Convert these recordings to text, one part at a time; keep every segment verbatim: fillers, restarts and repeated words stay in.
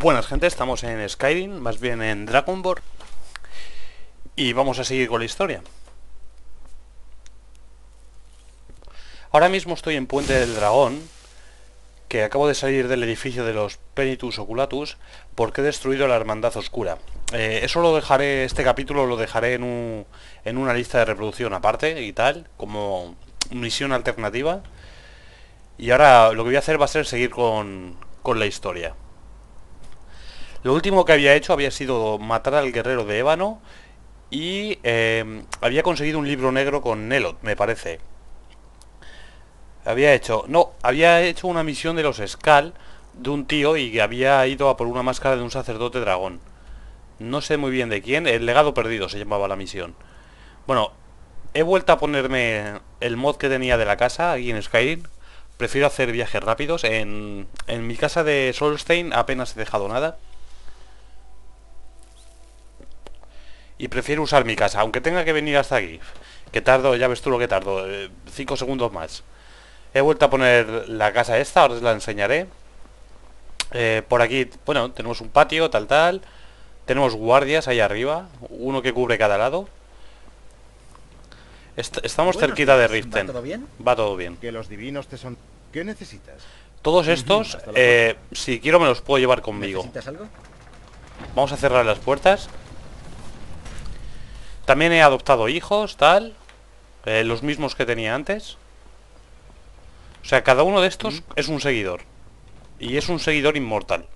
Buenas gente, estamos en Skyrim, más bien en Dragonborn, y vamos a seguir con la historia. Ahora mismo estoy en Puente del Dragón, que acabo de salir del edificio de los Penitus Oculatus porque he destruido la Hermandad Oscura. Eh, eso lo dejaré, este capítulo lo dejaré en, un, en una lista de reproducción aparte y tal, como misión alternativa. Y ahora lo que voy a hacer va a ser seguir con, con la historia. Lo último que había hecho había sido matar al guerrero de ébano y eh, había conseguido un libro negro con Neloth, me parece. Había hecho... No, había hecho una misión de los Skaal, de un tío, y que había ido a por una máscara de un sacerdote dragón. No sé muy bien de quién. El legado perdido se llamaba la misión. Bueno, he vuelto a ponerme el mod que tenía de la casa aquí en Skyrim. Prefiero hacer viajes rápidos. En, en mi casa de Solstheim apenas he dejado nada. Y prefiero usar mi casa, aunque tenga que venir hasta aquí. Que tardo, ya ves tú lo que tardo. cinco segundos más. He vuelto a poner la casa esta, ahora os la enseñaré. Eh, por aquí, bueno, tenemos un patio, tal, tal. Tenemos guardias ahí arriba, uno que cubre cada lado. Est estamos bueno, cerquita de Riften. ¿Va todo bien? Va todo bien. Que los divinos te son... ¿Qué necesitas? Todos estos, eh, si quiero me los puedo llevar conmigo. ¿Necesitas algo? Vamos a cerrar las puertas. También he adoptado hijos, tal. Eh, los mismos que tenía antes. O sea, cada uno de estos es un seguidor. Y es un seguidor inmortal.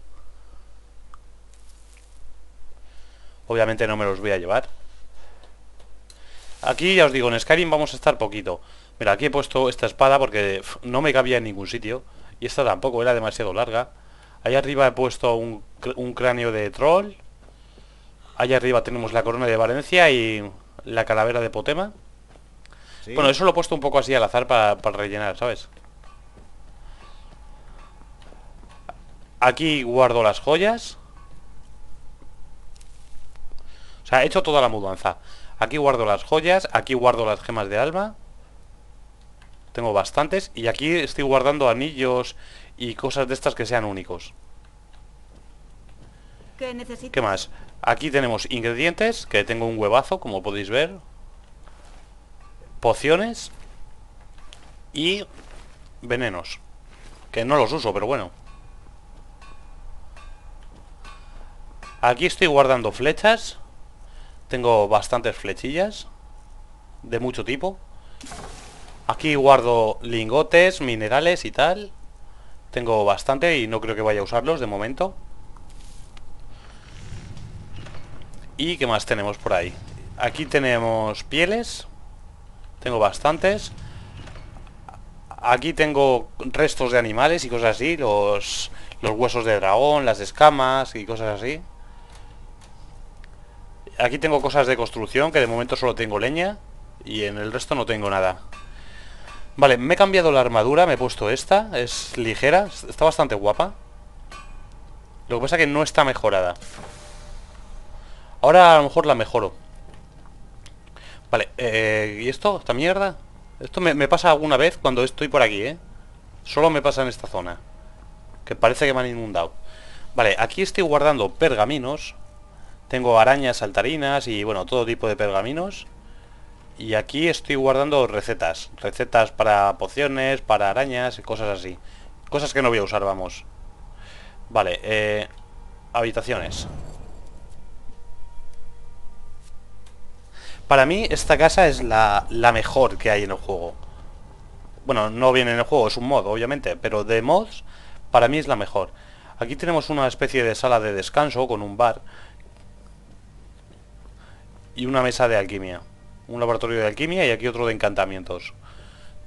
Obviamente no me los voy a llevar. Aquí ya os digo, en Skyrim vamos a estar poquito. Mira, aquí he puesto esta espada porque no me cabía en ningún sitio. Y esta tampoco, era demasiado larga. Ahí arriba he puesto un, un cráneo de troll. Allá arriba tenemos la corona de Valencia y la calavera de Potema. Sí. Bueno, eso lo he puesto un poco así al azar para, para rellenar, ¿sabes? Aquí guardo las joyas. O sea, he hecho toda la mudanza. Aquí guardo las joyas, aquí guardo las gemas de alma. Tengo bastantes. Y aquí estoy guardando anillos y cosas de estas que sean únicos. ¿Qué necesito? ¿Qué más? Aquí tenemos ingredientes, que tengo un huevazo, como podéis ver. Pociones. Y venenos, que no los uso, pero bueno. Aquí estoy guardando flechas. Tengo bastantes flechillas de mucho tipo. Aquí guardo lingotes, minerales y tal. Tengo bastante y no creo que vaya a usarlos de momento. ¿Y qué más tenemos por ahí? Aquí tenemos pieles. Tengo bastantes. Aquí tengo restos de animales y cosas así. Los, los huesos de dragón, las escamas y cosas así. Aquí tengo cosas de construcción, que de momento solo tengo leña. Y en el resto no tengo nada. Vale, me he cambiado la armadura, me he puesto esta. Es ligera, está bastante guapa. Lo que pasa es que no está mejorada. Ahora a lo mejor la mejoro. Vale, eh, ¿y esto? ¿Esta mierda? Esto me, me pasa alguna vez cuando estoy por aquí, ¿eh? Solo me pasa en esta zona, que parece que me han inundado. Vale, aquí estoy guardando pergaminos. Tengo arañas, saltarinas y bueno, todo tipo de pergaminos. Y aquí estoy guardando recetas. Recetas para pociones, para arañas y cosas así. Cosas que no voy a usar, vamos. Vale, eh, habitaciones. Para mí esta casa es la, la mejor que hay en el juego. Bueno, no viene en el juego, es un mod, obviamente. Pero de mods, para mí es la mejor. Aquí tenemos una especie de sala de descanso con un bar. Y una mesa de alquimia. Un laboratorio de alquimia y aquí otro de encantamientos.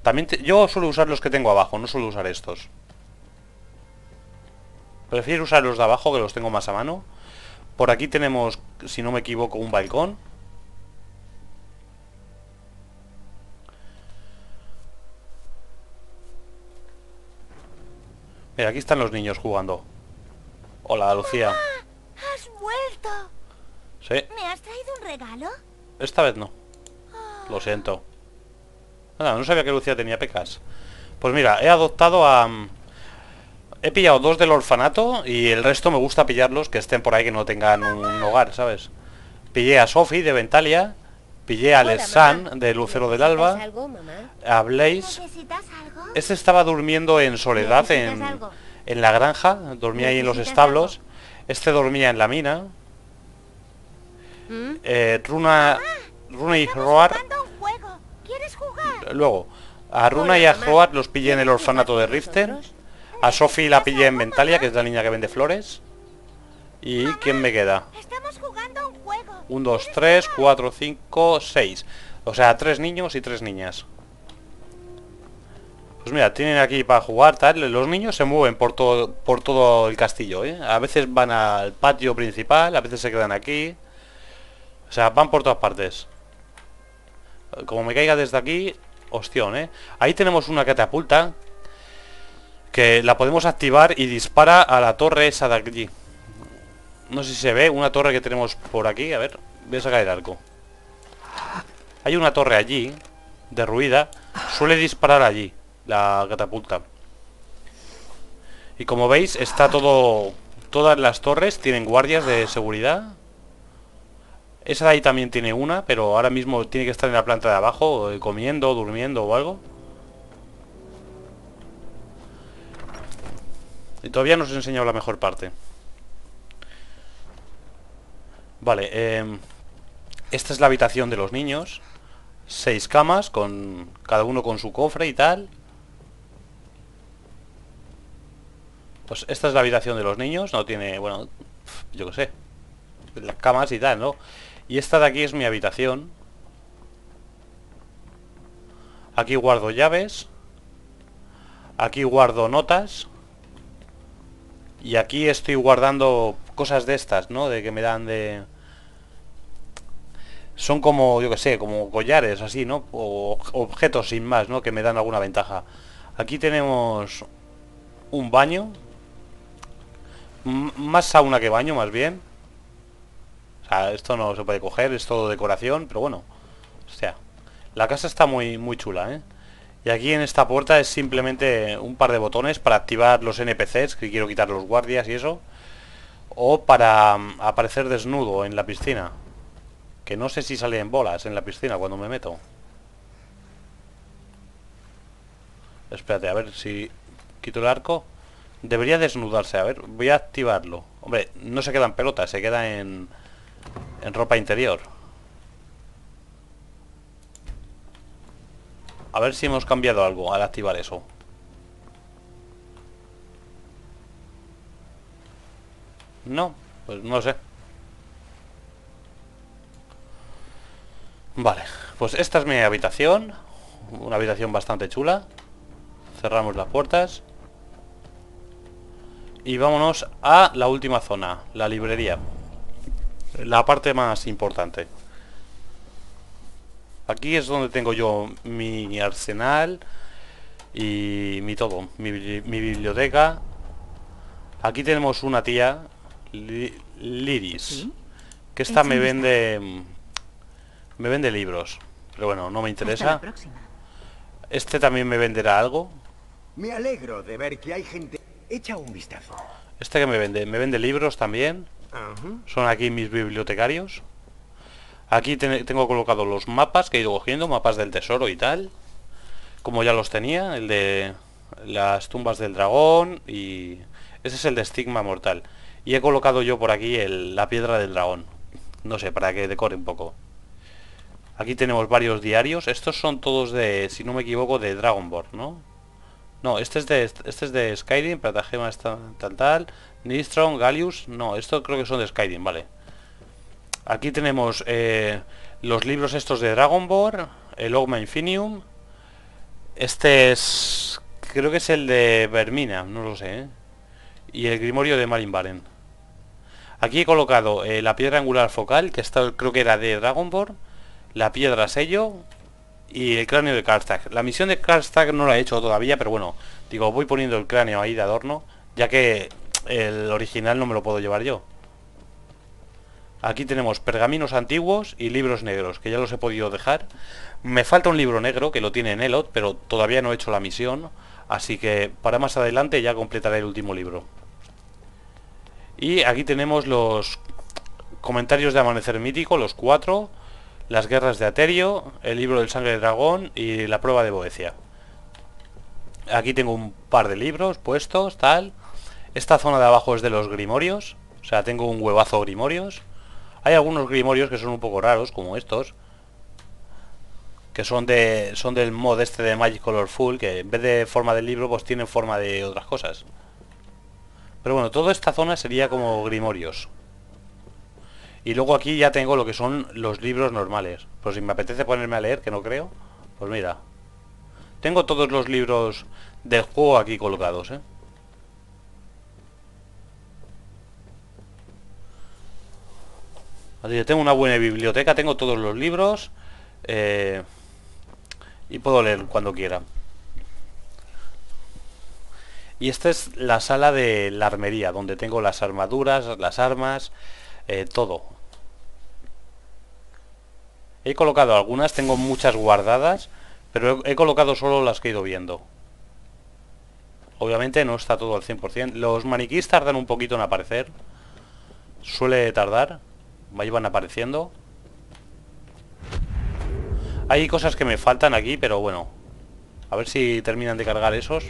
También te, yo suelo usar los que tengo abajo, no suelo usar estos. Prefiero usar los de abajo, que los tengo más a mano. Por aquí tenemos, si no me equivoco, un balcón. Mira, aquí están los niños jugando. Hola, Lucía. Mamá, has vuelto. Sí. ¿Me has traído un regalo? Esta vez no. Oh. Lo siento. Nada, no sabía que Lucía tenía pecas. Pues mira, he adoptado a... He pillado dos del orfanato y el resto me gusta pillarlos que estén por ahí, que no tengan un hogar, ¿sabes? Pillé a Sophie de Ventalia, pillé a Lesan de Lucero del Alba, a Blaze. Este estaba durmiendo en soledad en, en la granja, dormía ahí en los establos. Este dormía en la mina. Eh, Runa, Runa y Roar. Luego, a Runa y a Roar los pillé en el orfanato de Riften. A Sophie la pillé en Ventalia, que es la niña que vende flores. ¿Y quién me queda? uno, dos, tres, cuatro, cinco, seis. O sea, tres niños y tres niñas. Pues mira, tienen aquí para jugar tal. Los niños se mueven por todo, por todo el castillo, ¿eh? A veces van al patio principal, a veces se quedan aquí. O sea, van por todas partes. Como me caiga desde aquí, ostión, ¿eh? Ahí tenemos una catapulta que la podemos activar y dispara a la torre esa de aquí. No sé si se ve, una torre que tenemos por aquí. A ver, voy a sacar el arco. Hay una torre allí, derruida. Suele disparar allí la catapulta. Y como veis, está todo... Todas las torres tienen guardias de seguridad. Esa de ahí también tiene una, pero ahora mismo tiene que estar en la planta de abajo, comiendo, durmiendo o algo. Y todavía no os he enseñado la mejor parte. Vale, eh, esta es la habitación de los niños. Seis camas, con cada uno con su cofre y tal. Pues esta es la habitación de los niños. No tiene, bueno, yo qué sé, las camas y tal, ¿no? Y esta de aquí es mi habitación. Aquí guardo llaves. Aquí guardo notas. Y aquí estoy guardando cosas de estas, ¿no? De que me dan de... Son como, yo que sé, como collares, así, ¿no? O objetos sin más, ¿no? Que me dan alguna ventaja. Aquí tenemos un baño. M- más sauna que baño, más bien. O sea, esto no se puede coger, es todo decoración, pero bueno. O sea, la casa está muy, muy chula, ¿eh? Y aquí en esta puerta es simplemente un par de botones para activar los N P Cs, que quiero quitar los guardias y eso. O para aparecer desnudo en la piscina. Que no sé si sale en bolas en la piscina cuando me meto. Espérate, a ver si quito el arco. Debería desnudarse, a ver, voy a activarlo. Hombre, no se queda en pelotas, se queda en, en ropa interior. A ver si hemos cambiado algo al activar eso. No, pues no sé. Vale, pues esta es mi habitación. Una habitación bastante chula. Cerramos las puertas. Y vámonos a la última zona, la librería. La parte más importante. Aquí es donde tengo yo mi arsenal y mi todo, mi, mi biblioteca. Aquí tenemos una tía, Liris, que esta me vende, me vende libros, pero bueno, no me interesa. Este también me venderá algo. Me alegro de ver que hay gente. Echa un vistazo. Este que me vende, me vende libros también. Son aquí mis bibliotecarios. Aquí tengo colocados los mapas que he ido cogiendo, mapas del tesoro y tal. Como ya los tenía, el de las tumbas del dragón y... Ese es el de estigma mortal. Y he colocado yo por aquí el, la piedra del dragón. No sé, para que decore un poco. Aquí tenemos varios diarios. Estos son todos de, si no me equivoco, de Dragonborn, ¿no? No, este es de, este es de Skyrim, Platagema tal tal, Nistron, Gallius... No, estos creo que son de Skyrim, vale. Aquí tenemos eh, los libros estos de Dragonborn, el Ogma Infinium. Este es... Creo que es el de Vermina, no lo sé, ¿eh? Y el Grimorio de Malinvaren. Aquí he colocado eh, la piedra angular focal, que esta creo que era de Dragonborn, la piedra sello y el cráneo de Karlstag. La misión de Karlstag no la he hecho todavía, pero bueno, digo, voy poniendo el cráneo ahí de adorno, ya que el original no me lo puedo llevar yo. Aquí tenemos pergaminos antiguos y libros negros, que ya los he podido dejar. Me falta un libro negro, que lo tiene Neloth, pero todavía no he hecho la misión. Así que para más adelante ya completaré el último libro. Y aquí tenemos los comentarios de Amanecer Mítico, los cuatro, las guerras de Aterio, el libro del Sangre de Dragón y la prueba de Boecia. Aquí tengo un par de libros puestos, tal. Esta zona de abajo es de los grimorios, o sea, tengo un huevazo de grimorios. Hay algunos grimorios que son un poco raros, como estos, que son de son del mod este de Magic Colorful, que en vez de forma del libro, pues tienen forma de otras cosas. Pero bueno, toda esta zona sería como grimorios. Y luego aquí ya tengo lo que son los libros normales. Pues si me apetece ponerme a leer, que no creo, pues mira, tengo todos los libros del juego aquí colocados, ¿eh? Así que tengo una buena biblioteca, tengo todos los libros, eh, y puedo leer cuando quiera. Y esta es la sala de la armería, donde tengo las armaduras, las armas, eh, todo. He colocado algunas, tengo muchas guardadas, pero he colocado solo las que he ido viendo. Obviamente no está todo al cien por cien. Los maniquís tardan un poquito en aparecer, suele tardar. Ahí van apareciendo. Hay cosas que me faltan aquí, pero bueno, a ver si terminan de cargar esos.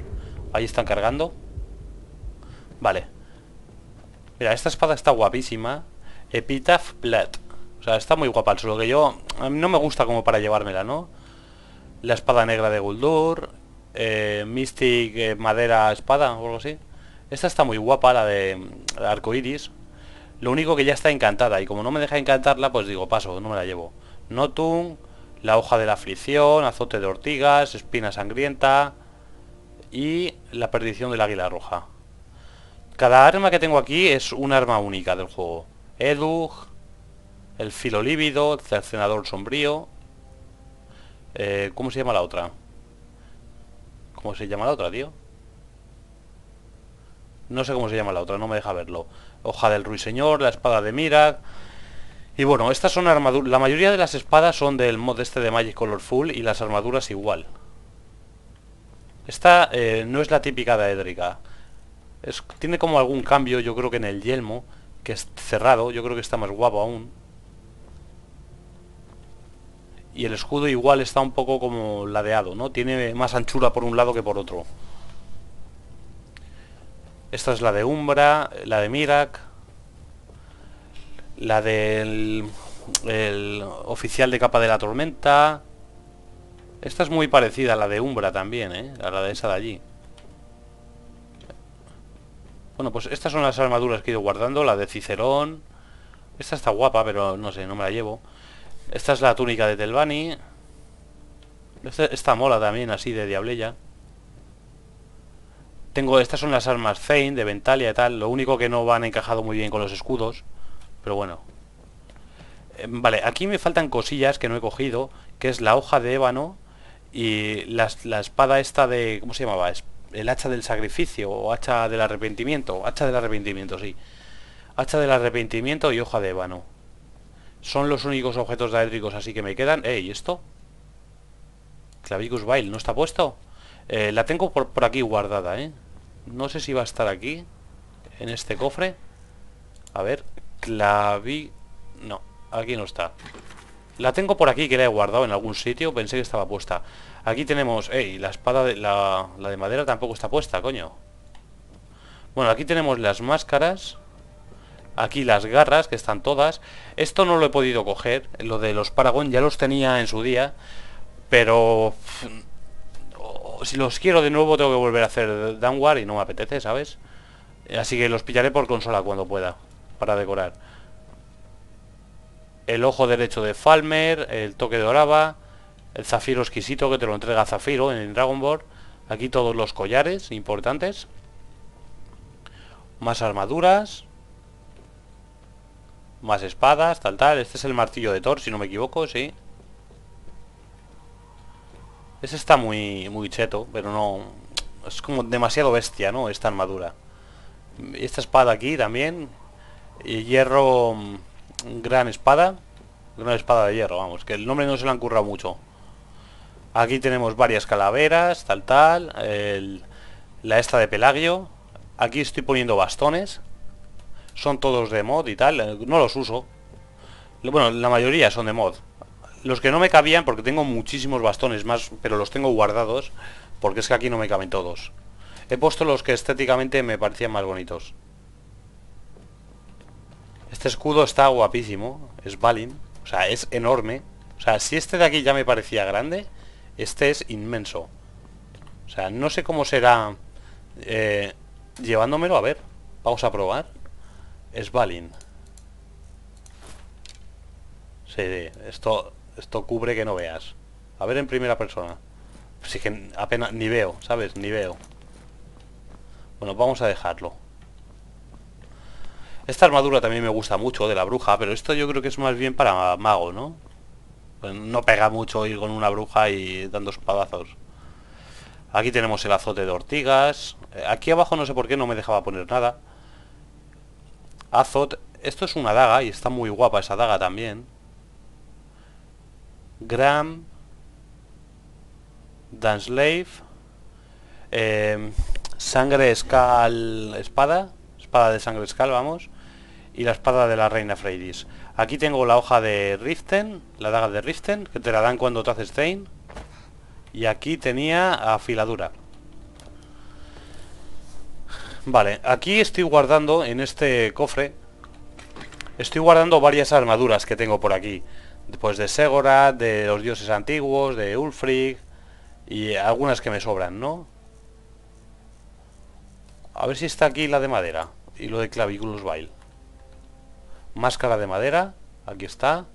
Ahí están cargando. Vale. Mira, esta espada está guapísima, Epitaph Blade. O sea, está muy guapa, solo que yo, a mí no me gusta como para llevármela, ¿no? La espada negra de Guldur, eh, Mystic, eh, madera, espada o algo así. Esta está muy guapa, la de la arcoiris. Lo único que ya está encantada, y como no me deja encantarla, pues digo, paso, no me la llevo. Notung, la hoja de la aflicción, azote de ortigas, espina sangrienta y la perdición del águila roja. Cada arma que tengo aquí es un arma única del juego. Edug, el filo lívido, cercenador sombrío, eh, ¿cómo se llama la otra? ¿Cómo se llama la otra, tío? No sé cómo se llama la otra, no me deja verlo. Hoja del ruiseñor, la espada de Miraak. Y bueno, estas son armaduras. La mayoría de las espadas son del mod este de Magic Colorful, y las armaduras igual. Esta eh, no es la típica de Edrica. Es, tiene como algún cambio, yo creo que en el yelmo, que es cerrado, yo creo que está más guapo aún. Y el escudo igual está un poco como ladeado, ¿no? Tiene más anchura por un lado que por otro. Esta es la de Umbra, la de Miraak, la del el oficial de capa de la tormenta. Esta es muy parecida a la de Umbra también, ¿eh? A la de esa de allí. Bueno, pues estas son las armaduras que he ido guardando. La de Cicerón. Esta está guapa, pero no sé, no me la llevo. Esta es la túnica de Telvani. Esta, esta mola también, así de diablella. Tengo, estas son las armas Zane, de Ventalia y tal. Lo único que no van encajado muy bien con los escudos, pero bueno. eh, Vale, aquí me faltan cosillas que no he cogido, que es la hoja de ébano y la, la espada esta de... ¿Cómo se llamaba? El hacha del sacrificio, o hacha del arrepentimiento. Hacha del arrepentimiento, sí. Hacha del arrepentimiento y hoja de ébano. Son los únicos objetos daédricos así que me quedan. Eh, ¿y esto? Clavicus Vile, ¿no está puesto? Eh, la tengo por, por aquí guardada, ¿eh? No sé si va a estar aquí, en este cofre. A ver, clavi... No, aquí no está. La tengo por aquí, que la he guardado en algún sitio. Pensé que estaba puesta. Aquí tenemos... ¡Ey! La espada de... La, la de madera tampoco está puesta, coño. Bueno, aquí tenemos las máscaras. Aquí las garras, que están todas. Esto no lo he podido coger. Lo de los Paragon ya los tenía en su día, pero... si los quiero de nuevo tengo que volver a hacer downward y no me apetece, ¿sabes? Así que los pillaré por consola cuando pueda, para decorar. El ojo derecho de Falmer, el toque de Orava, el zafiro exquisito, que te lo entrega Zafiro en Dragonborn. Aquí todos los collares importantes. Más armaduras. Más espadas, tal, tal. Este es el martillo de Thor, si no me equivoco, sí. Ese está muy, muy cheto, pero no... Es como demasiado bestia, ¿no? Esta armadura. Esta espada aquí también. Y hierro... Gran espada. Gran espada de hierro, vamos. Que el nombre no se lo han currado mucho. Aquí tenemos varias calaveras, tal tal, el, la esta de Pelagio. Aquí estoy poniendo bastones. Son todos de mod y tal, no los uso. Bueno, la mayoría son de mod. Los que no me cabían, porque tengo muchísimos bastones más, pero los tengo guardados, porque es que aquí no me caben todos. He puesto los que estéticamente me parecían más bonitos. Este escudo está guapísimo, es Balin, o sea, es enorme. O sea, si este de aquí ya me parecía grande, este es inmenso. O sea, no sé cómo será eh, llevándomelo, a ver, vamos a probar. Es Balin. Sí, esto, esto cubre que no veas. A ver en primera persona. Sí que apenas, ni veo, ¿sabes? Ni veo. Bueno, vamos a dejarlo. Esta armadura también me gusta mucho, de la bruja, pero esto yo creo que es más bien para mago, ¿no? Pues no pega mucho ir con una bruja y dando espadazos. Aquí tenemos el azote de ortigas. Aquí abajo no sé por qué no me dejaba poner nada. Azote. Esto es una daga y está muy guapa esa daga también. Gram. Danslave. Eh, sangre Scal. Espada. Espada de sangre Scal, vamos. Y la espada de la reina Freydis. Aquí tengo la hoja de Riften. La daga de Riften, que te la dan cuando te haces Thane. Y aquí tenía afiladura. Vale, aquí estoy guardando, en este cofre, estoy guardando varias armaduras que tengo por aquí. Pues de Ségora, de los dioses antiguos, de Ulfric. Y algunas que me sobran, ¿no? A ver si está aquí la de madera. Y lo de Clavicus Vile. Máscara de madera, aquí está.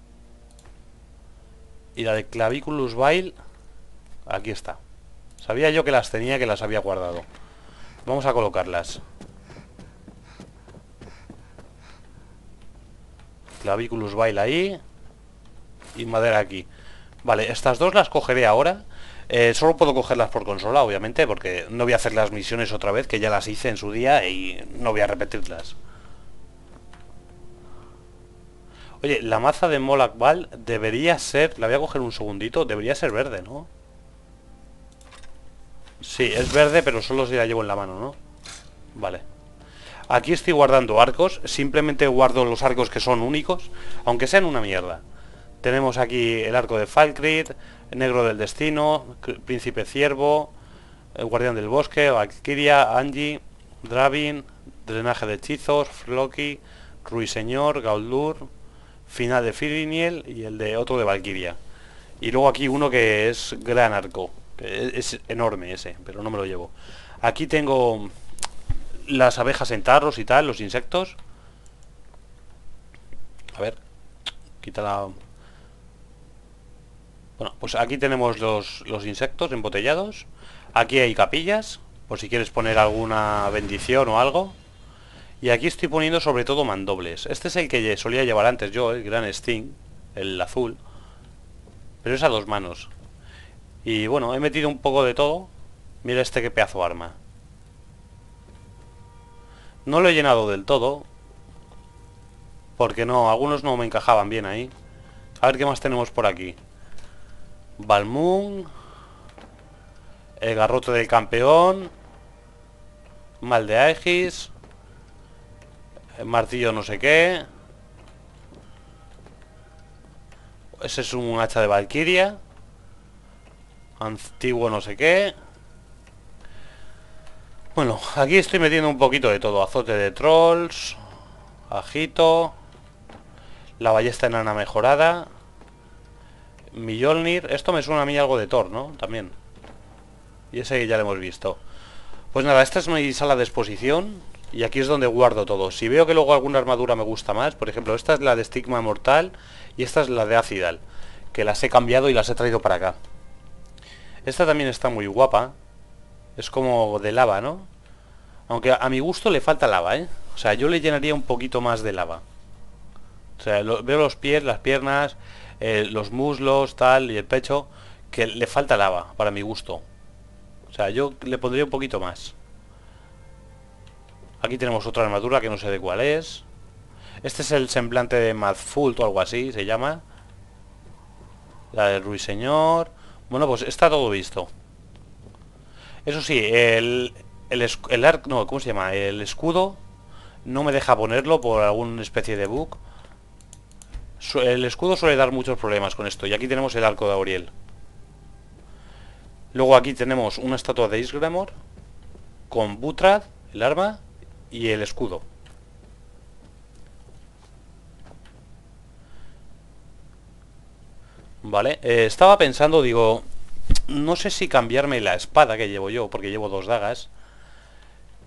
Y la de Clavicus Vile, aquí está. Sabía yo que las tenía, que las había guardado. Vamos a colocarlas. Clavicus Vile ahí. Y madera aquí. Vale, estas dos las cogeré ahora. eh, Solo puedo cogerlas por consola, obviamente, porque no voy a hacer las misiones otra vez, que ya las hice en su día y no voy a repetirlas. Oye, la maza de Molac Val debería ser... La voy a coger un segundito. Debería ser verde, ¿no? Sí, es verde, pero solo si la llevo en la mano, ¿no? Vale. Aquí estoy guardando arcos. Simplemente guardo los arcos que son únicos, aunque sean una mierda. Tenemos aquí el arco de Falkrid, Negro del Destino, Príncipe Ciervo, el Guardián del Bosque, Valkyria, Angie, Dravin, Drenaje de Hechizos, Floki, Ruiseñor, Guldur, Final de Firiniel y el de otro de Valkyria. Y luego aquí uno que es gran arco. Es enorme ese, pero no me lo llevo. Aquí tengo las abejas en tarros y tal, los insectos. A ver, quita la... Bueno, pues aquí tenemos los, los insectos embotellados. Aquí hay capillas, por si quieres poner alguna bendición o algo. Y aquí estoy poniendo sobre todo mandobles. Este es el que solía llevar antes yo, el gran Sting, el azul. Pero es a dos manos. Y bueno, he metido un poco de todo. Mira este que pedazo arma. No lo he llenado del todo, porque no, algunos no me encajaban bien ahí. A ver qué más tenemos por aquí. Balmún. El garrote del campeón. Mal de Aegis. El martillo no sé qué. Ese es un hacha de Valkyria. Antiguo no sé qué. Bueno, aquí estoy metiendo un poquito de todo. Azote de trolls. Ajito. La ballesta enana mejorada. Mjolnir. Esto me suena a mí algo de Thor, ¿no? También. Y ese ya lo hemos visto. Pues nada, esta es mi sala de exposición. Y aquí es donde guardo todo. Si veo que luego alguna armadura me gusta más. Por ejemplo, esta es la de Estigma Mortal. Y esta es la de Acidal, que las he cambiado y las he traído para acá. Esta también está muy guapa. Es como de lava, ¿no? Aunque a mi gusto le falta lava, ¿eh? O sea, yo le llenaría un poquito más de lava. O sea, lo, veo los pies, las piernas, eh, los muslos, tal, y el pecho, que le falta lava, para mi gusto. O sea, yo le pondría un poquito más. Aquí tenemos otra armadura que no sé de cuál es. Este es el semblante de Madfult o algo así, se llama. La del Ruiseñor. Bueno, pues está todo visto. Eso sí, el... El, el arc, no, ¿cómo se llama? El escudo no me deja ponerlo por alguna especie de bug. El escudo suele dar muchos problemas con esto. Y aquí tenemos el arco de Auriel. Luego aquí tenemos una estatua de Isgramor con Butrad, el arma y el escudo. Vale, eh, estaba pensando, digo, no sé si cambiarme la espada que llevo yo, porque llevo dos dagas,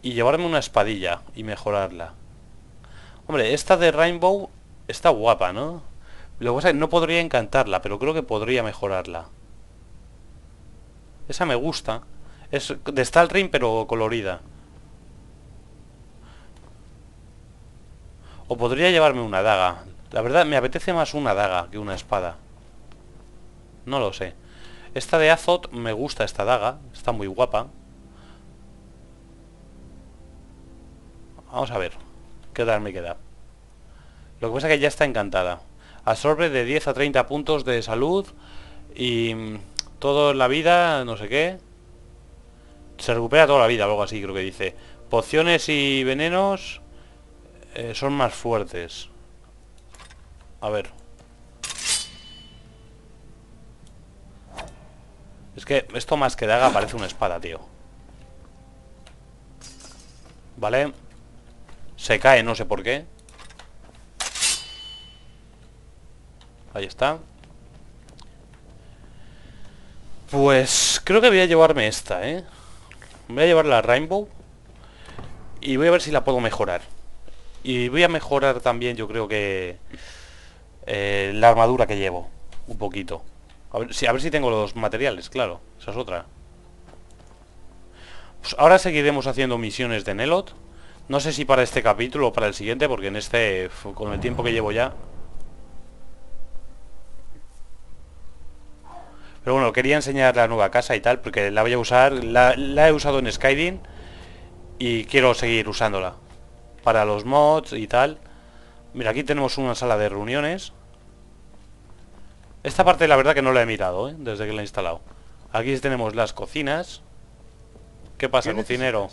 y llevarme una espadilla y mejorarla. Hombre, esta de Rainbow está guapa, ¿no? Lo que pasa es que no podría encantarla, pero creo que podría mejorarla. Esa me gusta. Es de Stalrim, pero colorida. O podría llevarme una daga. La verdad, me apetece más una daga que una espada. No lo sé. Esta de Azoth, me gusta esta daga. Está muy guapa. Vamos a ver qué tal me queda. Lo que pasa es que ya está encantada. Absorbe de diez a treinta puntos de salud. Y todo en la vida, no sé qué. Se recupera toda la vida, algo así creo que dice. Pociones y venenos eh, son más fuertes. A ver. Es que esto más que daga parece una espada, tío. Vale. Se cae, no sé por qué. Ahí está. Pues creo que voy a llevarme esta, ¿eh? Voy a llevar la Rainbow. Y voy a ver si la puedo mejorar. Y voy a mejorar también, yo creo que... Eh, la armadura que llevo. Un poquito. A ver, si, a ver si tengo los materiales, claro. Esa es otra. Pues ahora seguiremos haciendo misiones de Neloth. No sé si para este capítulo o para el siguiente, porque en este, con el tiempo que llevo ya... Pero bueno, quería enseñar la nueva casa y tal, porque la voy a usar, la, la he usado en Skyrim y quiero seguir usándola para los mods y tal. Mira, aquí tenemos una sala de reuniones. Esta parte la verdad que no la he mirado, ¿eh? Desde que la he instalado. Aquí tenemos las cocinas. ¿Qué pasa, cocinero?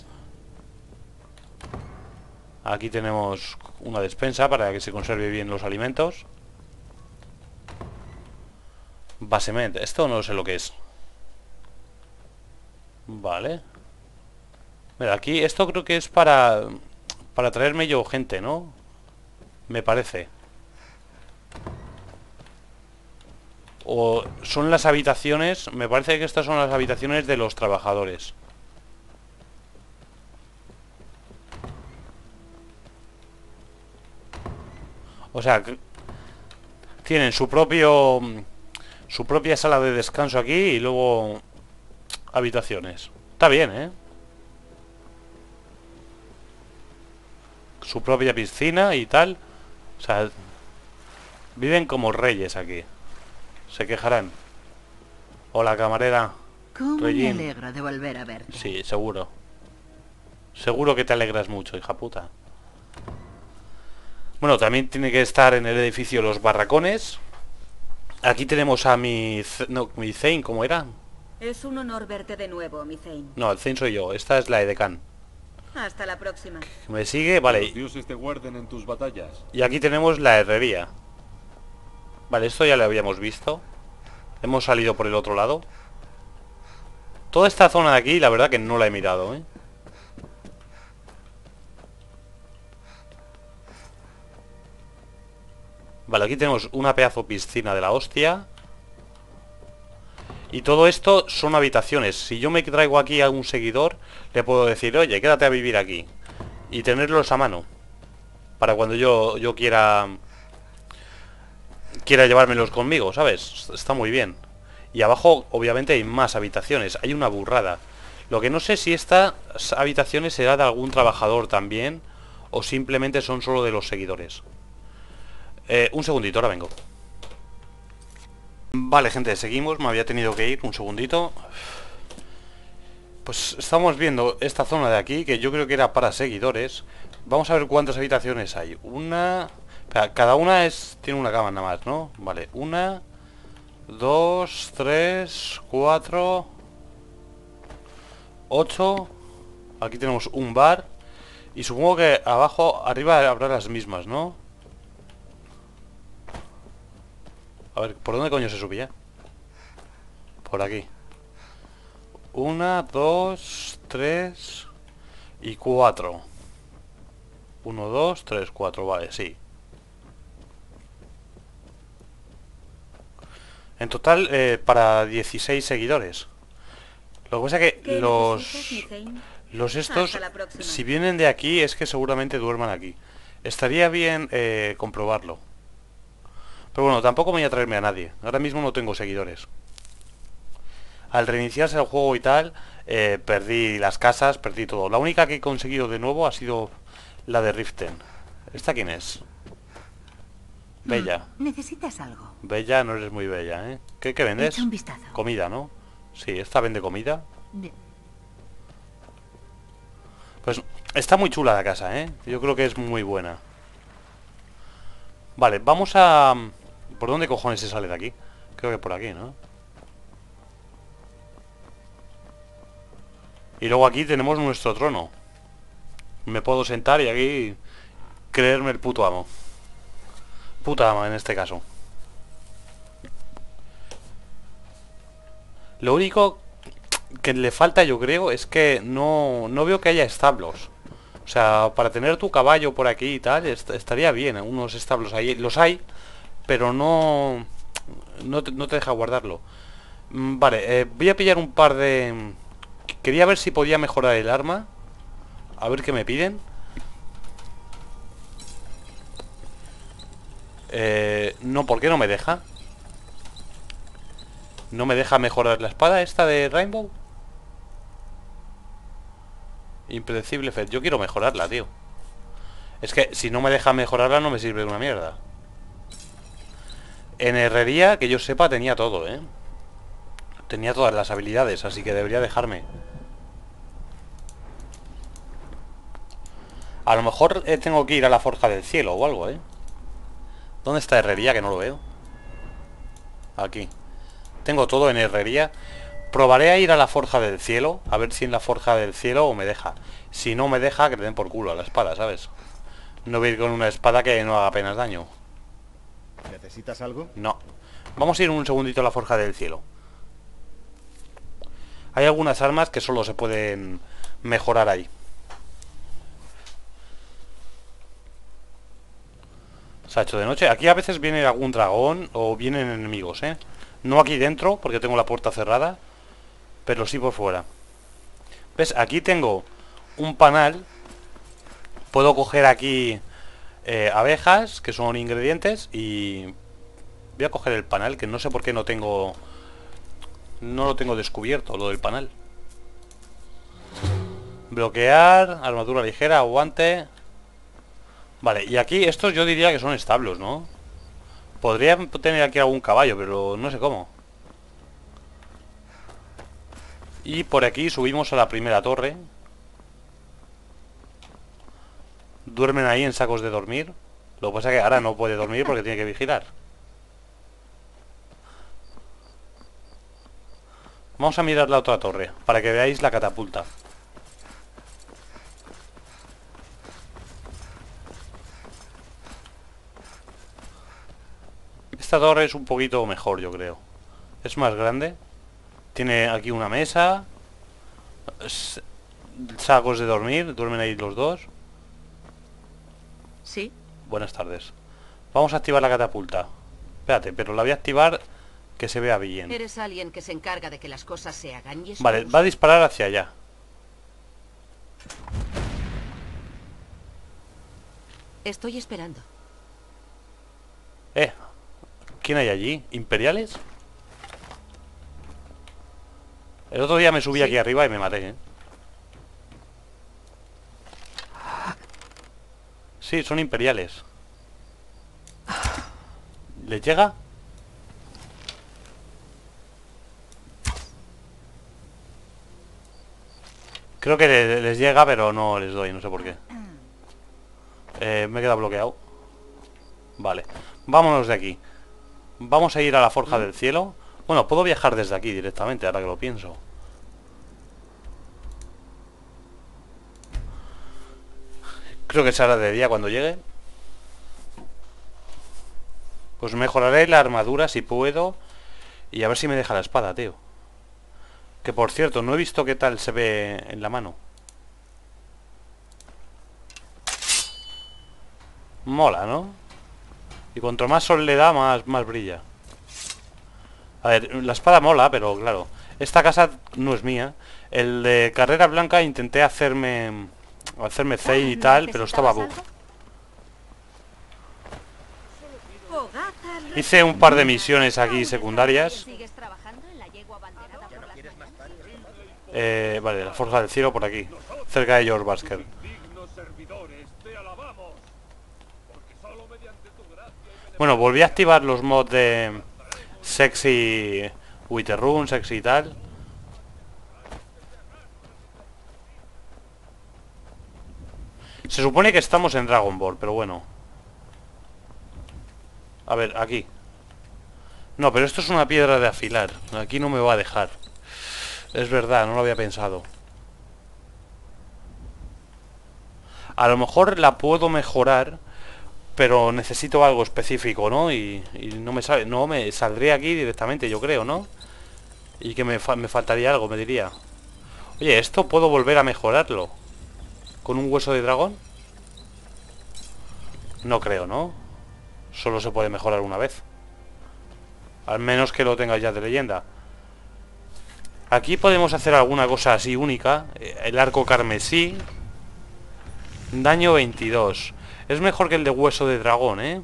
Aquí tenemos una despensa para que se conserve bien los alimentos. Basement, esto no sé lo que es. Vale. Mira, aquí esto creo que es para para traerme yo gente, ¿no? Me parece. O son las habitaciones, me parece que estas son las habitaciones de los trabajadores. O sea, tienen su propio su propia sala de descanso aquí y luego habitaciones. Está bien, ¿eh? Su propia piscina y tal. O sea, viven como reyes aquí. Se quejarán. Hola, camarera. ¿Cómo me alegro de volver a verte? Sí, seguro. Seguro que te alegras mucho, hija puta. Bueno, también tiene que estar en el edificio los barracones. Aquí tenemos a mi... No, mi Zane, ¿cómo era? Es un honor verte de nuevo, mi Zane. No, el Zane soy yo. Esta es la Edekan. Hasta la próxima. ¿Me sigue? Vale. Los dioses te guarden en tus batallas. Y aquí tenemos la herrería. Vale, esto ya lo habíamos visto. Hemos salido por el otro lado. Toda esta zona de aquí, la verdad que no la he mirado, ¿eh? Vale, aquí tenemos una pedazo piscina de la hostia. Y todo esto son habitaciones. Si yo me traigo aquí a un seguidor, le puedo decir, oye, quédate a vivir aquí. Y tenerlos a mano. Para cuando yo, yo quiera... Quiera llevármelos conmigo, ¿sabes? Está muy bien. Y abajo, obviamente, hay más habitaciones. Hay una burrada. Lo que no sé si estas habitaciones será de algún trabajador también. O simplemente son solo de los seguidores. Eh, un segundito, ahora vengo. Vale, gente, seguimos. Me había tenido que ir, un segundito. Pues estamos viendo esta zona de aquí, que yo creo que era para seguidores. Vamos a ver cuántas habitaciones hay. Una... Cada una es tiene una cama nada más, ¿no? Vale, una, dos, tres, cuatro, ocho. Aquí tenemos un bar. Y supongo que abajo, arriba habrá las mismas, ¿no? A ver, ¿por dónde coño se subía? Por aquí. Una, dos, tres y cuatro. Uno, dos, tres, cuatro, vale, sí. En total, eh, para dieciséis seguidores. Lo que pasa es que los... Los estos, si vienen de aquí, es que seguramente duerman aquí. Estaría bien eh, comprobarlo. Pero bueno, tampoco me voy a traerme a nadie. Ahora mismo no tengo seguidores. Al reiniciarse el juego y tal, eh, perdí las casas, perdí todo. La única que he conseguido de nuevo ha sido la de Riften. ¿Esta quién es? Bella. ¿Necesitas algo? Bella, no eres muy bella, ¿eh? ¿Qué, qué vendes? Echa un vistazo. Comida, ¿no? Sí, esta vende comida. De... Pues está muy chula la casa, ¿eh? Yo creo que es muy buena. Vale, vamos a... ¿Por dónde cojones se sale de aquí? Creo que por aquí, ¿no? Y luego aquí tenemos nuestro trono. Me puedo sentar y aquí... creerme el puto amo. Puta ama en este caso. Lo único... que le falta, yo creo, es que no, no veo que haya establos. O sea, para tener tu caballo por aquí y tal, est estaría bien. Unos establos ahí, los hay, pero no, no, te, no te deja guardarlo. Vale, eh, voy a pillar un par de... Quería ver si podía mejorar el arma. A ver qué me piden. eh, No, ¿por qué no me deja? ¿No me deja mejorar la espada esta de Rainbow? Impredecible Fed. Yo quiero mejorarla, tío. Es que si no me deja mejorarla no me sirve una mierda. En herrería, que yo sepa, tenía todo, ¿eh? Tenía todas las habilidades, así que debería dejarme. A lo mejor eh, tengo que ir a la Forja del Cielo o algo, ¿eh? ¿Dónde está herrería? Que no lo veo. Aquí. Tengo todo en herrería. Probaré a ir a la Forja del Cielo. A ver si en la Forja del Cielo me deja. Si no me deja, que le den por culo a la espada, ¿sabes? No voy a ir con una espada que no haga apenas daño. ¿Necesitas algo? No. Vamos a ir un segundito a la Forja del Cielo. Hay algunas armas que solo se pueden mejorar ahí. Se ha hecho de noche. Aquí a veces viene algún dragón o vienen enemigos, ¿eh? No aquí dentro, porque tengo la puerta cerrada, pero sí por fuera. ¿Ves? Aquí tengo un panal. Puedo coger aquí eh, abejas, que son ingredientes. Y voy a coger el panal, que no sé por qué no tengo... No lo tengo descubierto, lo del panal. Bloquear, armadura ligera, guante. Vale, y aquí estos yo diría que son establos, ¿no? Podría tener aquí algún caballo, pero no sé cómo. Y por aquí subimos a la primera torre. Duermen ahí en sacos de dormir. Lo que pasa es que ahora no puede dormir porque tiene que vigilar. Vamos a mirar la otra torre, para que veáis la catapulta. Esta torre es un poquito mejor, yo creo. Es más grande. Tiene aquí una mesa. Sacos de dormir. Duermen ahí los dos. Sí. Buenas tardes. Vamos a activar la catapulta. Espérate, pero la voy a activar que se vea bien. Eres alguien que se encarga de que las cosas se hagan y eso. Vale, va a disparar hacia allá. Estoy esperando. Eh... ¿Quién hay allí? ¿Imperiales? El otro día me subí sí. Aquí arriba y me maté, ¿eh? Sí, son imperiales. ¿Les llega? Creo que les llega, pero no les doy, no sé por qué. Eh, me he quedado bloqueado. Vale, vámonos de aquí. Vamos a ir a la Forja del Cielo. Bueno, puedo viajar desde aquí directamente, ahora que lo pienso. Creo que será de día cuando llegue. Pues mejoraré la armadura si puedo. Y a ver si me deja la espada, tío. Que por cierto, no he visto qué tal se ve en la mano. Mola, ¿no? Y cuanto más sol le da, más, más brilla. A ver, la espada mola, pero claro, esta casa no es mía. El de Carrera Blanca intenté hacerme hacerme fey y tal, pero estaba bug. Hice un par de misiones aquí secundarias. Eh, vale, la Forja del Cielo por aquí, cerca de George Basker. Bueno, volví a activar los mods de Sexy Witherun, Sexy y tal. Se supone que estamos en Dragonborn, pero bueno. A ver, aquí. No, pero esto es una piedra de afilar. Aquí no me va a dejar. Es verdad, no lo había pensado. A lo mejor la puedo mejorar, pero necesito algo específico, ¿no? Y, y no me sale, no me saldría aquí directamente, yo creo, ¿no? Y que me, fa me faltaría algo, me diría. Oye, esto puedo volver a mejorarlo. ¿Con un hueso de dragón? No creo, ¿no? Solo se puede mejorar una vez. Al menos que lo tengas ya de leyenda. Aquí podemos hacer alguna cosa así única. El arco carmesí. Daño veintidós. Es mejor que el de hueso de dragón, ¿eh?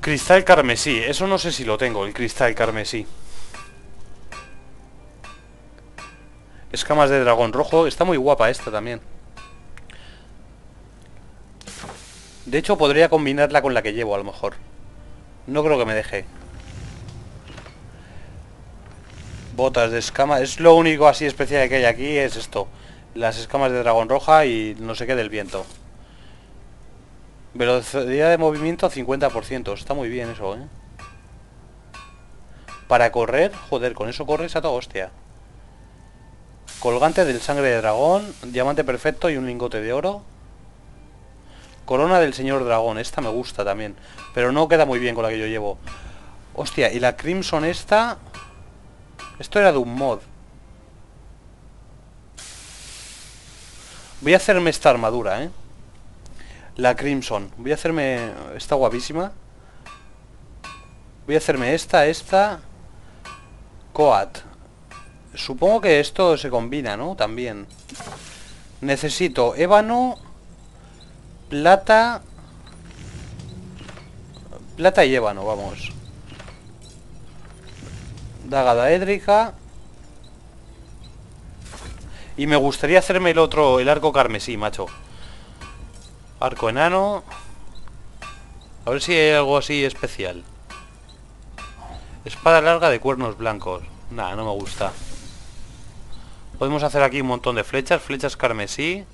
Cristal carmesí. Eso no sé si lo tengo, el cristal carmesí. Escamas de dragón rojo. Está muy guapa esta también. De hecho, podría combinarla con la que llevo, a lo mejor. No creo que me deje. Botas de escama. Es lo único así especial que hay aquí. Es esto. Las escamas de dragón roja y no sé qué del viento. Velocidad de movimiento cincuenta por ciento. Está muy bien eso, ¿eh? Para correr. Joder, con eso corres a toda hostia. Colgante del sangre de dragón. Diamante perfecto y un lingote de oro. Corona del señor dragón. Esta me gusta también. Pero no queda muy bien con la que yo llevo. Hostia, y la Crimson esta... Esto era de un mod. Voy a hacerme esta armadura, ¿eh? La Crimson. Voy a hacerme... Está guapísima. Voy a hacerme esta, esta... Coat. Supongo que esto se combina, ¿no? También. Necesito ébano... Plata... Plata y ébano, vamos. Daga daédrica. Y me gustaría hacerme el otro, el arco carmesí, macho. Arco enano. A ver si hay algo así especial. Espada larga de cuernos blancos. Nada, no me gusta. Podemos hacer aquí un montón de flechas. Flechas carmesí.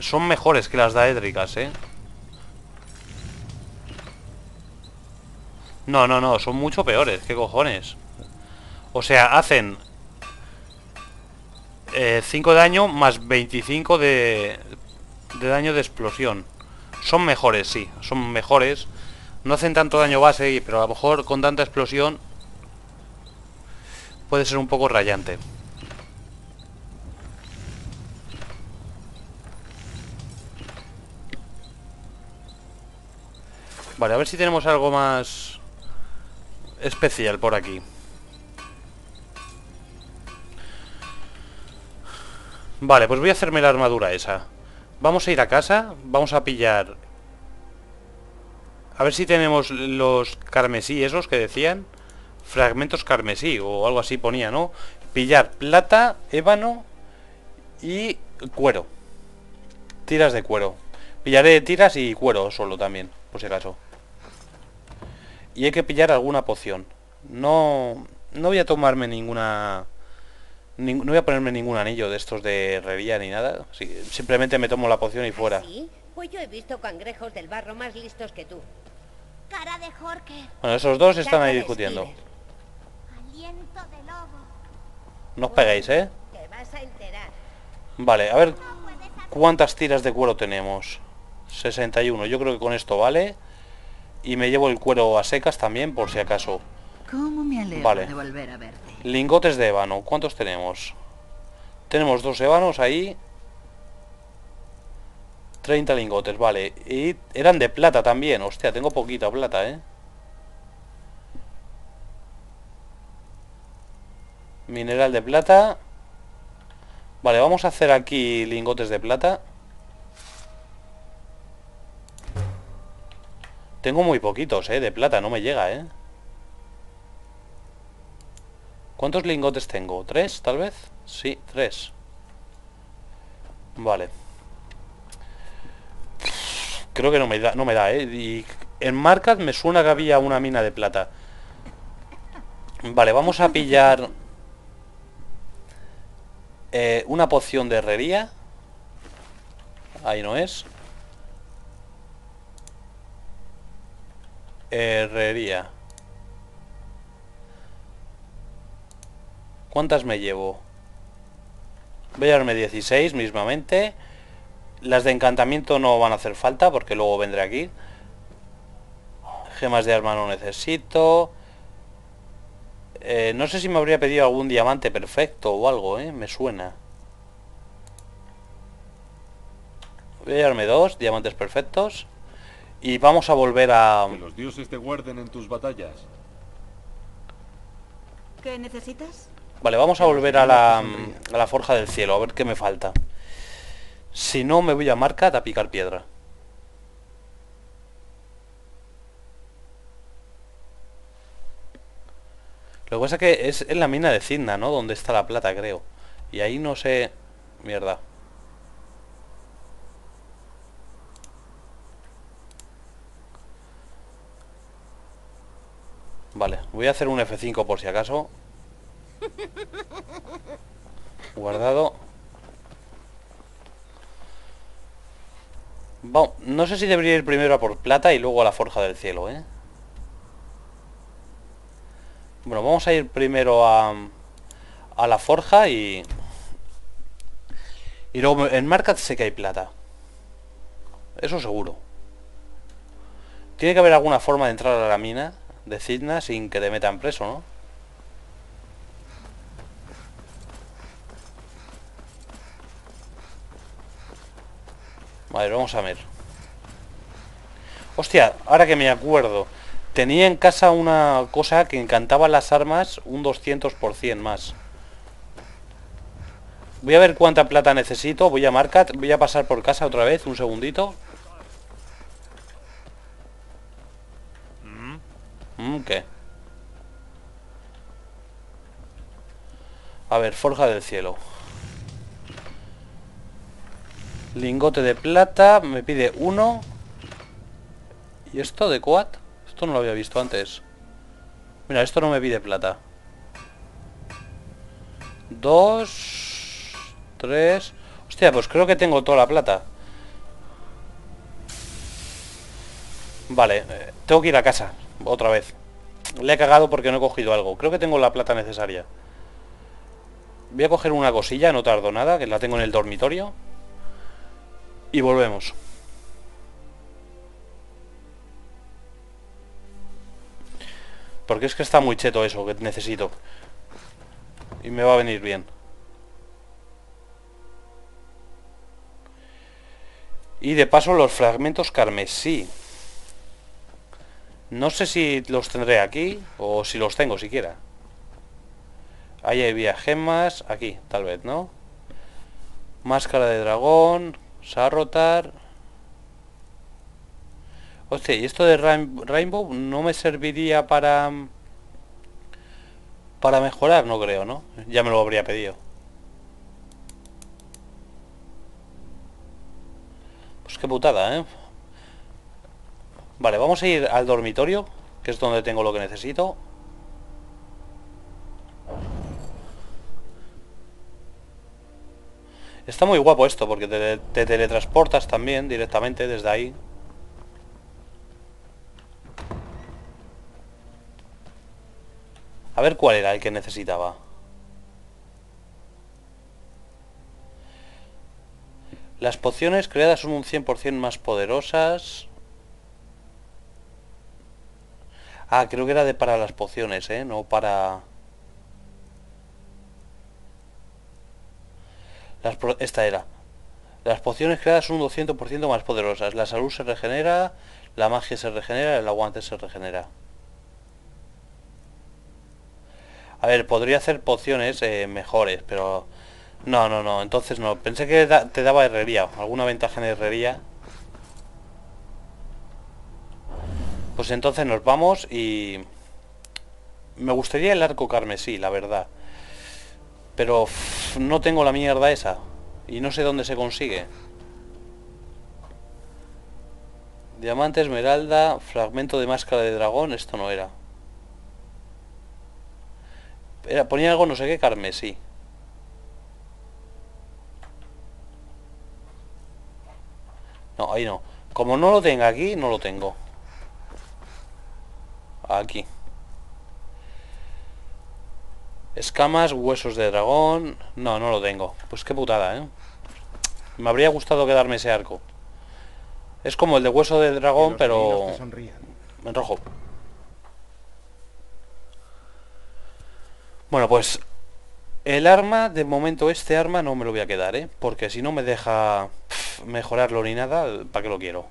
Son mejores que las daédricas, eh. No, no, no, son mucho peores, qué cojones. O sea, hacen cinco eh, daño más veinticinco de, de daño de explosión. Son mejores, sí, son mejores. No hacen tanto daño base, pero a lo mejor con tanta explosión puede ser un poco rayante. Vale, a ver si tenemos algo más... especial por aquí. Vale, pues voy a hacerme la armadura esa. Vamos a ir a casa. Vamos a pillar. A ver si tenemos los carmesí esos que decían. Fragmentos carmesí o algo así ponía, ¿no? Pillar plata, ébano y cuero. Tiras de cuero. Pillaré tiras y cuero solo también, por si acaso. Y hay que pillar alguna poción. No, no voy a tomarme ninguna... Ni, no voy a ponerme ningún anillo de estos de herrería ni nada. Sí, simplemente me tomo la poción y fuera. ¿Sí? Pues yo he visto cangrejos del barro más listos que tú. Cara de Jorge. Bueno, esos dos están ahí discutiendo. Aliento de lobo. No os pegáis, ¿eh? Te vas a enterar. Vale, a ver cuántas tiras de cuero tenemos. sesenta y uno. Yo creo que con esto vale. Y me llevo el cuero a secas también, por si acaso. ¿Cómo me alegro vale. de volver a verte? Lingotes de ébano. ¿Cuántos tenemos? Tenemos dos ébanos ahí. treinta lingotes, vale. Y eran de plata también. Hostia, tengo poquita plata, ¿eh? Mineral de plata. Vale, vamos a hacer aquí lingotes de plata. Tengo muy poquitos, ¿eh? De plata, no me llega, ¿eh? ¿Cuántos lingotes tengo? ¿Tres, tal vez? Sí, tres. Vale. Creo que no me da, no me da, ¿eh? Y en Marcat me suena que había una mina de plata. Vale, vamos a pillar eh, una poción de herrería. Ahí no es. Herrería. ¿Cuántas me llevo? Voy a llevarme dieciséis mismamente. Las de encantamiento no van a hacer falta porque luego vendré aquí. Gemas de arma no necesito. Eh, no sé si me habría pedido algún diamante perfecto o algo, ¿eh? Me suena. Voy a llevarme dos diamantes perfectos. Y vamos a volver a... Que los dioses te guarden en tus batallas. ¿Qué necesitas? Vale, vamos a volver a la, a la Forja del Cielo. A ver qué me falta. Si no, me voy a Marcat a picar piedra. Lo que pasa es que es en la mina de Cidna, ¿no? Donde está la plata, creo. Y ahí no sé... Mierda. Vale, voy a hacer un F cinco por si acaso. Guardado. Bueno, no sé si debería ir primero a por plata y luego a la Forja del Cielo, ¿eh? Bueno, vamos a ir primero a, a la forja y... Y luego en Marcat sé que hay plata. Eso seguro. Tiene que haber alguna forma de entrar a la mina de Cidna sin que te metan preso, ¿no? Vale, vamos a ver. Hostia, ahora que me acuerdo, tenía en casa una cosa que encantaba las armas un doscientos por ciento más. Voy a ver cuánta plata necesito. Voy a Marcat, voy a pasar por casa otra vez. Un segundito. ¿Qué? A ver, Forja del Cielo. Lingote de plata, me pide uno. ¿Y esto de Coat? Esto no lo había visto antes. Mira, esto no me pide plata. Dos. Tres. Hostia, pues creo que tengo toda la plata. Vale, eh, tengo que ir a casa. Otra vez. Le he cagado porque no he cogido algo. Creo que tengo la plata necesaria. Voy a coger una cosilla, no tardo nada, que la tengo en el dormitorio. Y volvemos. Porque es que está muy cheto eso que necesito. Y me va a venir bien. Y de paso los fragmentos carmesí. No sé si los tendré aquí o si los tengo siquiera. Ahí había gemas. Aquí, tal vez, ¿no? Máscara de dragón. Sarrotar. Hostia, y esto de Rainbow no me serviría para... Para mejorar, no creo, ¿no? Ya me lo habría pedido. Pues qué putada, ¿eh? Vale, vamos a ir al dormitorio, que es donde tengo lo que necesito. Está muy guapo esto, porque te, te teletransportas también directamente desde ahí. A ver cuál era el que necesitaba. Las pociones creadas son un cien por cien más poderosas. Ah, creo que era de para las pociones, ¿eh? No para... Las pro... Esta era. Las pociones creadas son un doscientos por ciento más poderosas. La salud se regenera, la magia se regenera, el aguante se regenera. A ver, podría hacer pociones eh, mejores, pero... No, no, no, entonces no. Pensé que te daba herrería, alguna ventaja en herrería. Pues entonces nos vamos y... Me gustaría el arco carmesí, la verdad. Pero pff, no tengo la mierda esa. Y no sé dónde se consigue. Diamante, esmeralda, fragmento de máscara de dragón, esto no era. Era ponía algo no sé qué carmesí. No, ahí no. Como no lo tenga aquí, no lo tengo. Aquí. Escamas, huesos de dragón. No, no lo tengo. Pues qué putada, ¿eh? Me habría gustado quedarme ese arco. Es como el de hueso de dragón, pero... en rojo. Bueno, pues... El arma, de momento este arma no me lo voy a quedar, ¿eh? Porque si no me deja... mejorarlo ni nada, ¿para qué lo quiero?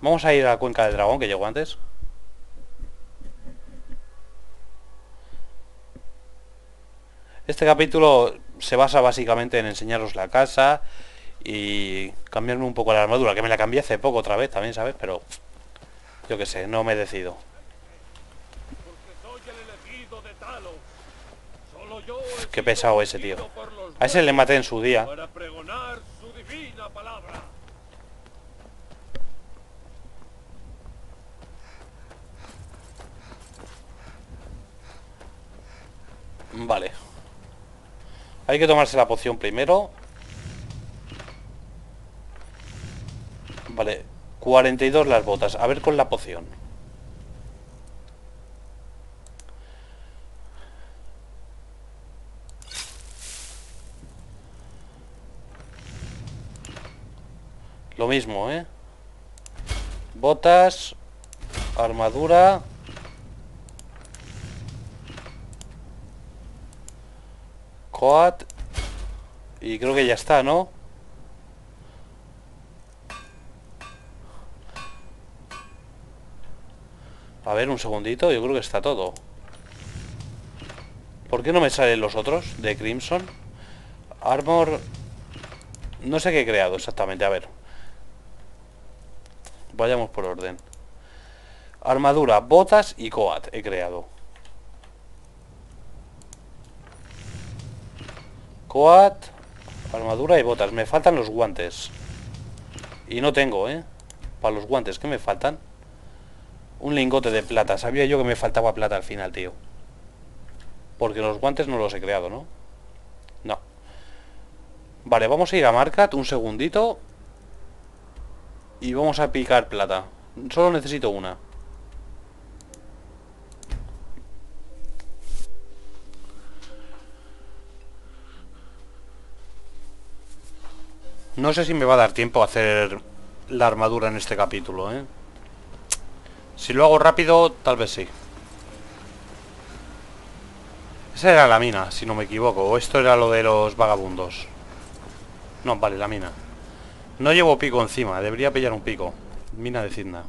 Vamos a ir a la cuenca del dragón que llegó antes. Este capítulo se basa básicamente en enseñaros la casa y cambiarme un poco la armadura, que me la cambié hace poco otra vez también, ¿sabes? Pero yo qué sé, no me decido. Qué pesado ese tío. A ese le maté en su día. Vale. Hay que tomarse la poción primero. Vale, cuarenta y dos las botas. A ver con la poción. Lo mismo, ¿eh? Botas, armadura. Coat. Y creo que ya está, ¿no? A ver, un segundito, yo creo que está todo. ¿Por qué no me salen los otros de Crimson? Armor... No sé qué he creado exactamente, a ver. Vayamos por orden. Armadura, botas y coat he creado. Coat, armadura y botas. Me faltan los guantes. Y no tengo, ¿eh? Para los guantes, ¿qué me faltan? Un lingote de plata. Sabía yo que me faltaba plata al final, tío. Porque los guantes no los he creado, ¿no? No. Vale, vamos a ir a Markat un segundito. Y vamos a picar plata. Solo necesito una. No sé si me va a dar tiempo a hacer la armadura en este capítulo, ¿eh? Si lo hago rápido, tal vez sí. Esa era la mina, si no me equivoco. O esto era lo de los vagabundos. No, vale, la mina. No llevo pico encima, debería pillar un pico. Mina de Cidna.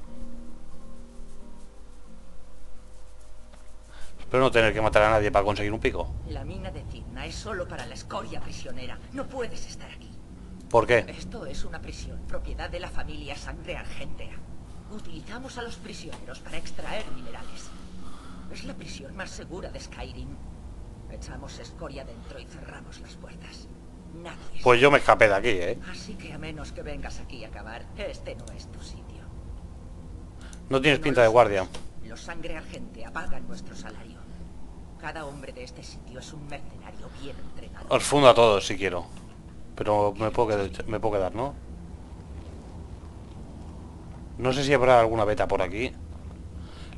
Espero no tener que matar a nadie para conseguir un pico. La mina de Cidna es solo para la escoria prisionera. No puedes estar aquí. ¿Por qué? Esto es una prisión, propiedad de la familia Sangre Argentea. Utilizamos a los prisioneros para extraer minerales. Es la prisión más segura de Skyrim. Echamos escoria dentro y cerramos las puertas. Nadie. Pues yo me escapé de aquí, ¿eh? Así que a menos que vengas aquí a acabar, este no es tu sitio. No tienes no pinta de guardia. Los Sangre Argentea pagan nuestro salario. Cada hombre de este sitio es un mercenario bien entrenado. Os fundo a todos si quiero. Pero me puedo quedar, me puedo quedar, ¿no? No sé si habrá alguna beta por aquí.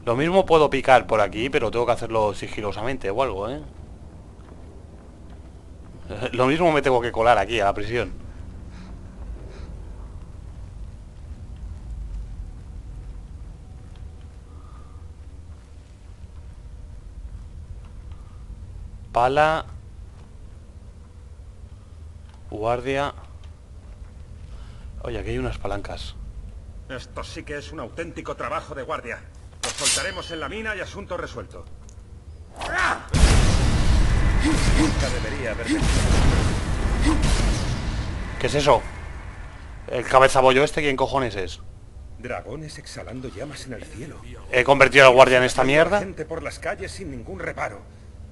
Lo mismo puedo picar por aquí, pero tengo que hacerlo sigilosamente o algo, ¿eh? Lo mismo me tengo que colar aquí, a la prisión. Pala. Guardia. Oye, aquí hay unas palancas. Esto sí que es un auténtico trabajo de guardia. Lo soltaremos en la mina y asunto resuelto. ¡Ah! Nunca debería haber venido. ¿Qué es eso? El cabezabollo este, ¿quién cojones es? Dragones exhalando llamas en el cielo. He convertido al guardia en esta mierda. Gente por las calles sin ningún reparo.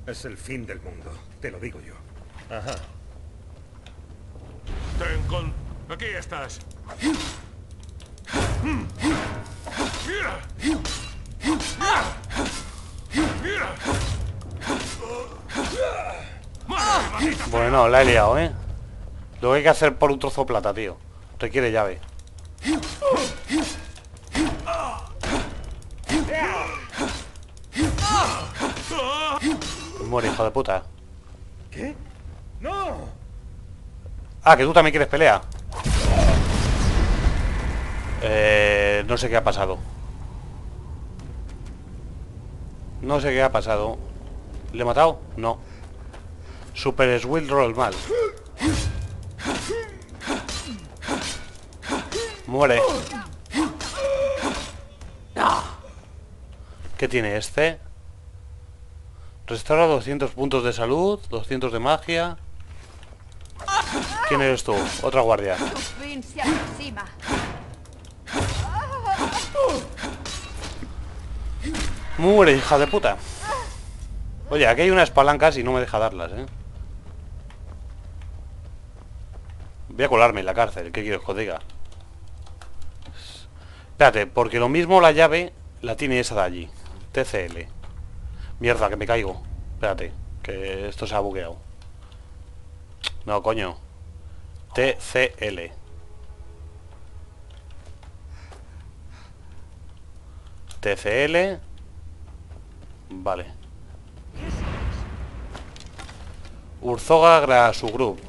Es el fin del mundo, te lo digo yo. Ajá. Ten con... Aquí estás. Bueno, la he liado, ¿eh? Lo que hay que hacer por un trozo de plata, tío. Requiere llave. Muere, hijo de puta. ¿Qué? ¡No! Ah, que tú también quieres pelea. Eh, no sé qué ha pasado. No sé qué ha pasado. ¿Le he matado? No. Super Swill Roll mal. Muere. ¿Qué tiene este? Restaura doscientos puntos de salud, doscientos de magia. ¿Quién eres tú? Otra guardia. Muere, hija de puta. Oye, aquí hay unas palancas y no me deja darlas, ¿eh? Voy a colarme en la cárcel, ¿qué quieres que os diga? Espérate, porque lo mismo la llave la tiene esa de allí. T C L. Mierda, que me caigo. Espérate, que esto se ha bugueado. No, coño. T C L. T C L. Vale. Urzoga Grasugrup.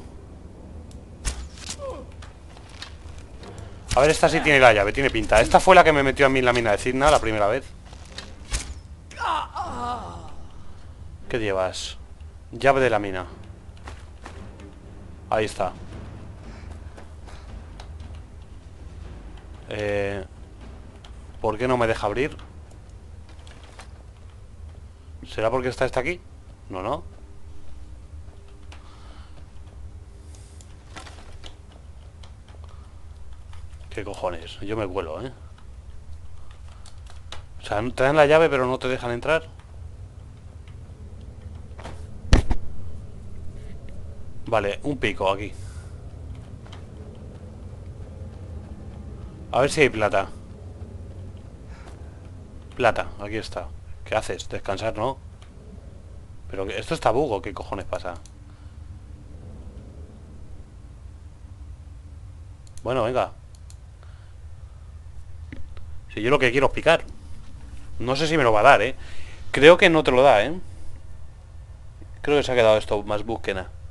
A ver, esta sí tiene la llave, tiene pinta. Esta fue la que me metió a mí en la mina de Cigna la primera vez. ¿Qué llevas? Llave de la mina. Ahí está. Eh, ¿Por qué no me deja abrir? ¿Será porque está esta aquí? No, no. ¿Qué cojones? Yo me cuelo, ¿eh? O sea, te dan la llave pero no te dejan entrar. Vale, un pico aquí. A ver si hay plata. Plata, aquí está. ¿Qué haces? Descansar, ¿no? Pero esto está bugo, ¿qué cojones pasa? Bueno, venga. Si yo lo que quiero es picar. No sé si me lo va a dar, ¿eh? Creo que no te lo da, ¿eh? Creo que se ha quedado esto más búsqueda.